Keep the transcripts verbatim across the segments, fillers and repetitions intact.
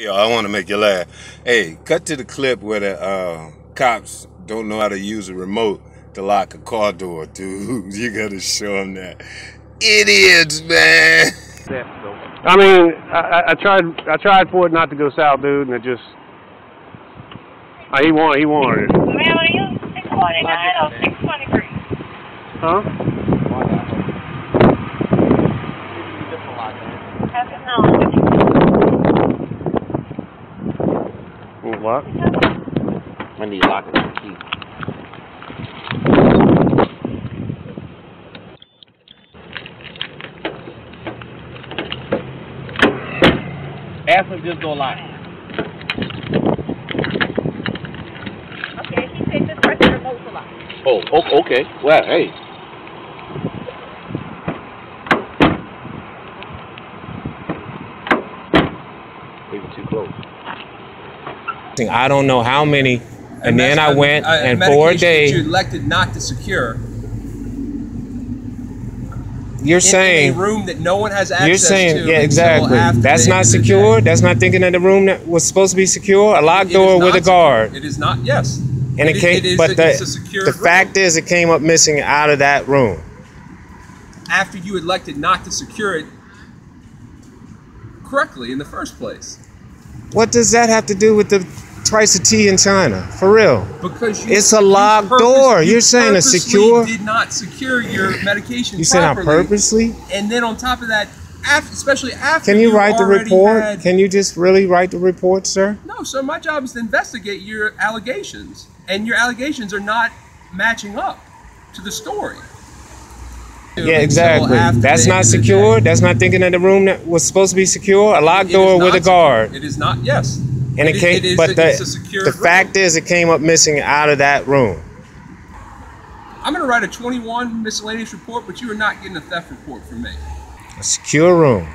Yo, I want to make you laugh. Hey, cut to the clip where the uh, cops don't know how to use a remote to lock a car door, dude. You got to show them that. Idiots, man. I mean, I, I tried I tried for it not to go south, dude, and it just... Uh, he, want, he wanted it. Man, what are you? six twenty-nine or six twenty-three? Huh? That's enough. Lock. I need to lock it with the key. Ask him just go lock. Okay, he said just press the remote to lock. Oh, oh, okay. Well, hey. We were too close. I don't know how many, and, and then I went a, a and for a day. You elected not to secure. You're saying a room that no one has access you're saying, to. Yeah, exactly. That's not secure. That's not thinking that the room that was supposed to be secure. A locked door with a guard. It is not. Yes. And it, it came, it is, but the, the fact is, it came up missing out of that room. After you elected not to secure it correctly in the first place. What does that have to do with the price of tea in China? For real. Because you, it's a locked purpose, door. You're saying a secure. You did not secure your medication you properly. You said I purposely? And then on top of that, after, especially after. Can you, you write the report? Had, Can you just really write the report, sir? No, sir. My job is to investigate your allegations. And your allegations are not matching up to the story. Yeah, exactly. That's not secure. That's not thinking that the room that was supposed to be secure. A locked door with a guard. It is not. Yes. And it came, but the the fact is, it came up missing out of that room. I'm going to write a twenty-one miscellaneous report, but you are not getting a theft report from me. A secure room.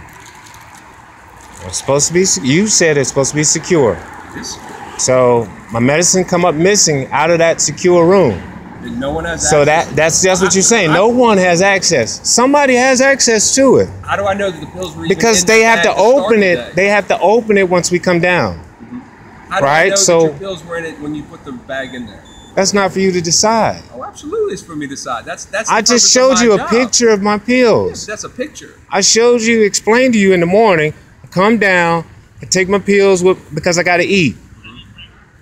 It's supposed to be. You said it's supposed to be secure. It is. So my medicine come up missing out of that secure room. And no one has so that, that's that's what you're saying. No one has access. Somebody has access to it. How do I know that the pills were? Because they have to open it. They have to open it once we come down. Mm-hmm. How do I know that your pills were in it when you put the bag in there? That's not for you to decide. Oh, absolutely, it's for me to decide. That's that's. I just showed you a picture of my pills. Yes, that's a picture. I showed you, explained to you in the morning. I come down, I take my pills with because I got to eat.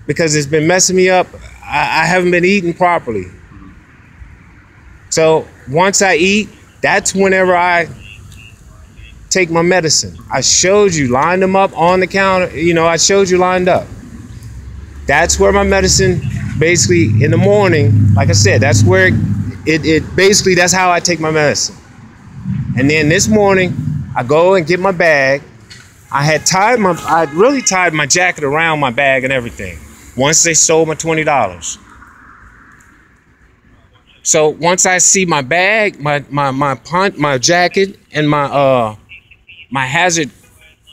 Because it's been messing me up. I, I haven't been eating properly. So once I eat, that's whenever I take my medicine. I showed you, lined them up on the counter. You know, I showed you lined up. That's where my medicine, basically in the morning, like I said, that's where it, it, it basically, that's how I take my medicine. And then this morning, I go and get my bag. I had tied my, I really tied my jacket around my bag and everything. Once they sold my twenty dollars. So once I see my bag, my my my punt, my jacket, and my uh my hazard,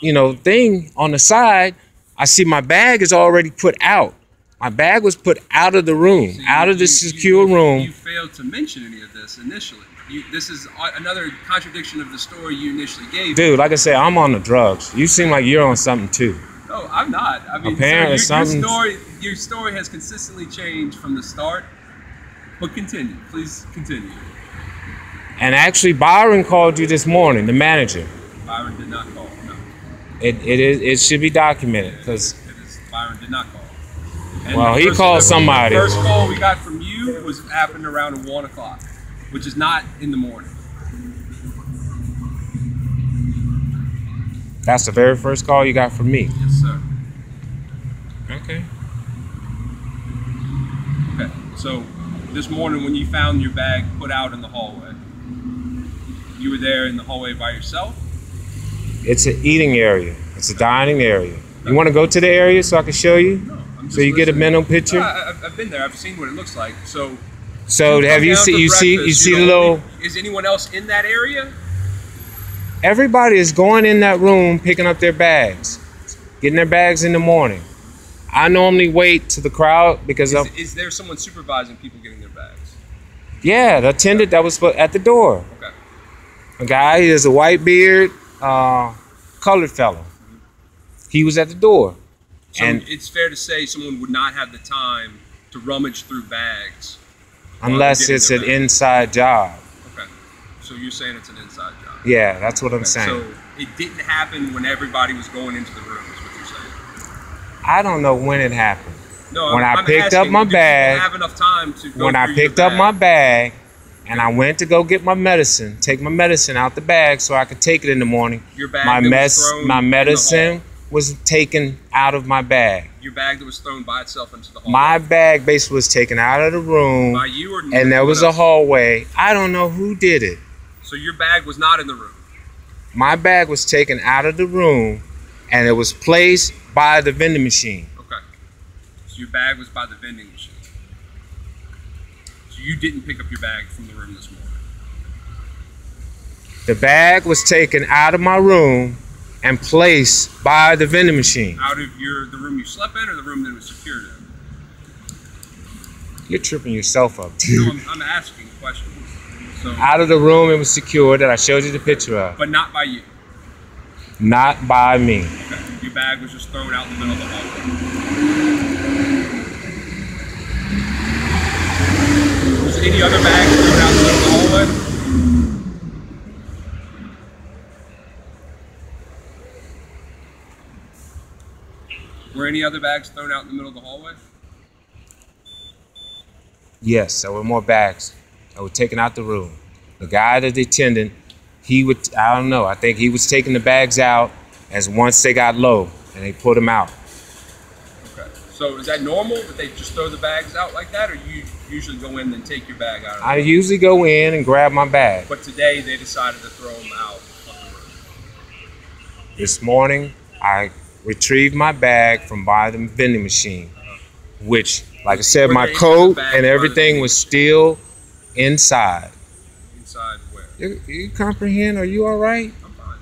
you know, thing on the side, I see my bag is already put out. My bag was put out of the room, so you, out of the you, secure you, room. You failed to mention any of this initially. You, this is another contradiction of the story you initially gave. Dude, like I said, I'm on the drugs. You seem like you're on something too. No, I'm not. I mean, apparently so your, your story, your story has consistently changed from the start. But continue, please continue. And actually, Byron called you this morning, the manager. Byron did not call. No. It it is it should be documented because Byron did not call. And well, he called somebody. The first call we got from you was happened around one o'clock, which is not in the morning. That's the very first call you got from me. Yes, sir. Okay. Okay. So this morning when you found your bag put out in the hallway, you were there in the hallway by yourself? It's an eating area. It's a dining area. You want to go to the area so I can show you? No, I'm just so you listening. Get a mental picture? No, I, I've been there. I've seen what it looks like. So So have you seen you see you see the little is anyone else in that area? Everybody is going in that room, picking up their bags, getting their bags in the morning. I normally wait to the crowd because is, is there someone supervising people getting their bags? Yeah, the attendant okay. that was at the door. Okay. A guy, he has a white beard, uh, colored fellow. he was at the door. So and it's fair to say someone would not have the time to rummage through bags. Unless it's an inside job. Okay. So you're saying it's an inside job. Yeah, that's what I'm saying. So it didn't happen when everybody was going into the room, is what you're saying. I don't know when it happened. No, when I picked up my bag, have enough time to go when I picked up my bag and I went to go get my medicine, take my medicine out the bag so I could take it in the morning. Your bag my mess, my medicine was taken out of my bag. Your bag that was thrown by itself into the hallway. My bag basically was taken out of the room. By you or and there was a hallway. I don't know who did it. So your bag was not in the room? My bag was taken out of the room and it was placed by the vending machine. Okay. So your bag was by the vending machine. So you didn't pick up your bag from the room this morning? The bag was taken out of my room and placed by the vending machine. Out of your the room you slept in, or the room that was secured in? You're tripping yourself up, dude. No, I'm, I'm asking questions. So, out of the room it was secured that I showed you the picture of. But not by you? Not by me. Okay. Your bag was just thrown out in the middle of the hallway. Was any other bags thrown out in the middle of the hallway? Were any other bags thrown out in the middle of the hallway? Yes, there were more bags that were taken out the room. The guy, the attendant, he would, I don't know, I think he was taking the bags out as once they got low and they put them out. Okay, so is that normal that they just throw the bags out like that, or you usually go in and take your bag out? I usually go in and grab my bag. But today they decided to throw them out on the room. This morning, I retrieved my bag from by the vending machine, which, like I said, my coat and everything was still inside. Inside where? You, you comprehend? Are you all right? I'm fine.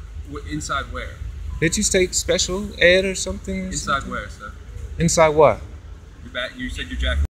Inside where? Did you take special ed or something? Or inside something? Where, sir? Inside what? Your bag, you said your jacket.